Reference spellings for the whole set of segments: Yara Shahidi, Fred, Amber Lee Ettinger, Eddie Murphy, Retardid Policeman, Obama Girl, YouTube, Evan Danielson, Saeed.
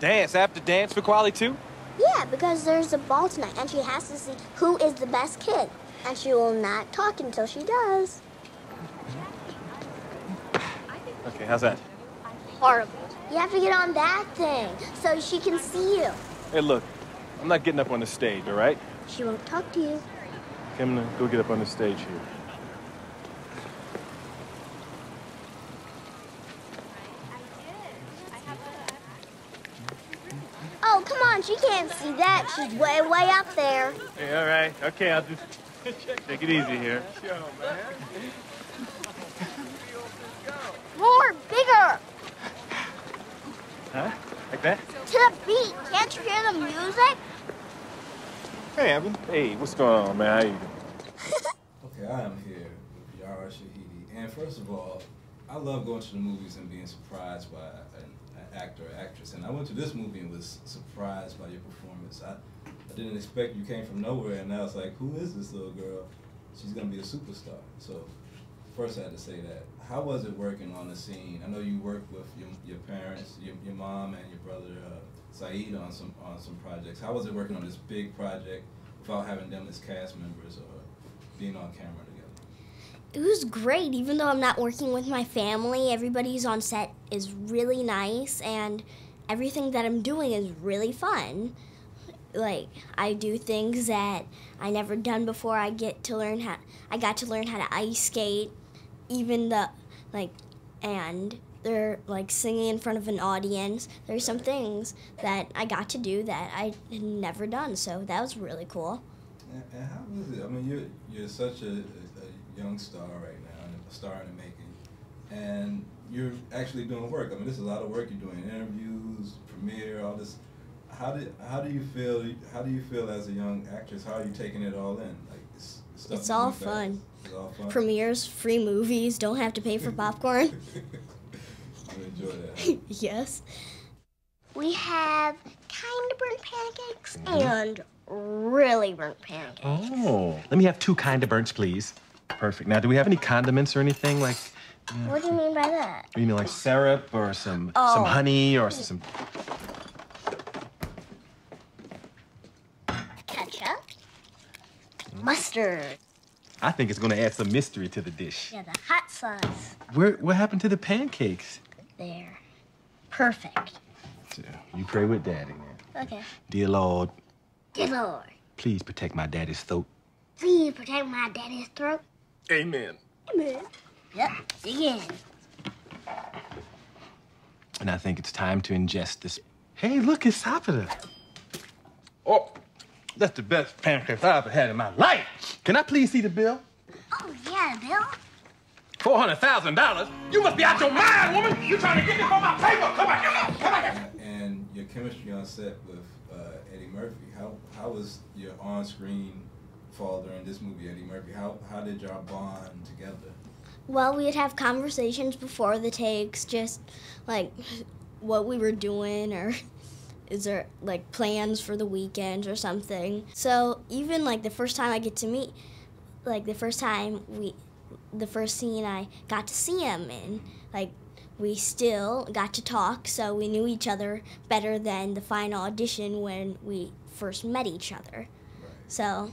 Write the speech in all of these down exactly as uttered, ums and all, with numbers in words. Dance after dance for Quali too? Yeah, because there's a ball tonight, and she has to see who is the best kid. And she will not talk until she does. Okay, how's that? Horrible. You have to get on that thing so she can see you. Hey, look, I'm not getting up on the stage, all right? She won't talk to you. Okay, I'm gonna go get up on the stage here. Oh, come on, she can't see that. She's way, way up there. Hey, all right. Okay, I'll just take it easy here. More, bigger. Huh? Like that? To the beat. Can't you hear the music? Hey, Evan. Hey, what's going on, man? How you doing? Okay, I am here with Yara Shahidi. And first of all, I love going to the movies and being surprised by an actor or actress. And I went to this movie and was surprised by your performance. I, I didn't expect you came from nowhere, and I was like, who is this little girl? She's going to be a superstar. So first I had to say that. How was it working on the scene? I know you worked with your, your parents, your, your mom and your brother uh, Saeed on some, on some projects. How was it working on this big project without having them as cast members or being on camera together? It was great, even though I'm not working with my family. Everybody who's on set is really nice, and everything that I'm doing is really fun. Like, I do things that I never done before. I get to learn how, I got to learn how to ice skate, even the, like, and they're like singing in front of an audience. There's some things that I got to do that I had never done, so that was really cool. And, and how was it? I mean, you're, you're such a, a young star right now, a star in the making, and you're actually doing work. I mean, this is a lot of work you're doing, interviews, premiere, all this. How did how do you feel? How do you feel as a young actress? How are you taking it all in? Like it's stuff it's all fun. It's all fun. Premieres, free movies, don't have to pay for popcorn. You enjoy that. Yes. We have kind of burnt pancakes mm-hmm. and really burnt pancakes. Oh, let me have two kind of burnt, please. Perfect. Now, do we have any condiments or anything like? You know, what do you mean by that? You mean like syrup or some oh. some honey or some ketchup, mustard. I think it's going to add some mystery to the dish. Yeah, the hot sauce. Where what happened to the pancakes? There, perfect. So you pray with Daddy now. Okay. Dear Lord. Dear Lord. Please protect my daddy's throat. Please protect my daddy's throat. Amen. Amen. Yep, again. And I think it's time to ingest this. Hey, look, it's Sapata. Oh, that's the best pancake I've ever had in my life. Can I please see the bill? Oh, yeah, Bill. four hundred thousand dollars? You must be out your mind, woman. You trying to get me for my paper. Come on, come on, come on. And your chemistry on set with uh, Eddie Murphy, how, how was your on-screen father in this movie, Eddie Murphy? How, how did y'all bond together? Well, we'd have conversations before the takes, just like what we were doing or is there like plans for the weekend or something. So even like the first time I get to meet, like the first time we, the first scene I got to see him in, like we still got to talk, so we knew each other better than the final audition when we first met each other. Right. So.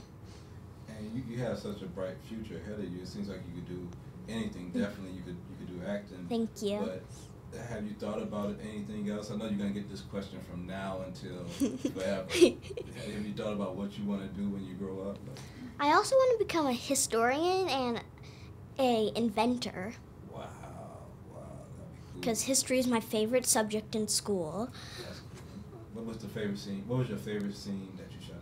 And you, you have such a bright future ahead of you. It seems like you could do anything. Definitely, you could you could do acting. Thank you. But have you thought about anything else? I know you're gonna get this question from now until forever. Have you thought about what you want to do when you grow up? Like, I also want to become a historian and a inventor. Wow, wow, that'd be cool. Because history is my favorite subject in school. That's cool. What was the favorite scene? What was your favorite scene that you shot?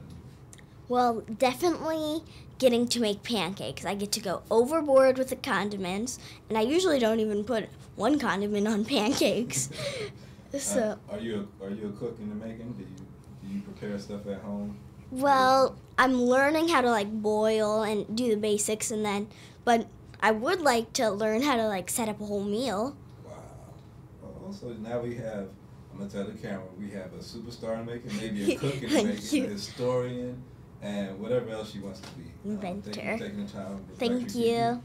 Well, definitely getting to make pancakes. I get to go overboard with the condiments, and I usually don't even put one condiment on pancakes. So, uh, are you a, are you a cook in the making? Do you do you prepare stuff at home? Well, I'm learning how to like boil and do the basics, and then, but I would like to learn how to like set up a whole meal. Wow! Well, also now we have. I'm gonna tell the camera we have a superstar in the making, maybe a cook in the making, a historian. And whatever else she wants to be. Inventor. Um, thank you for taking the time. Thank you.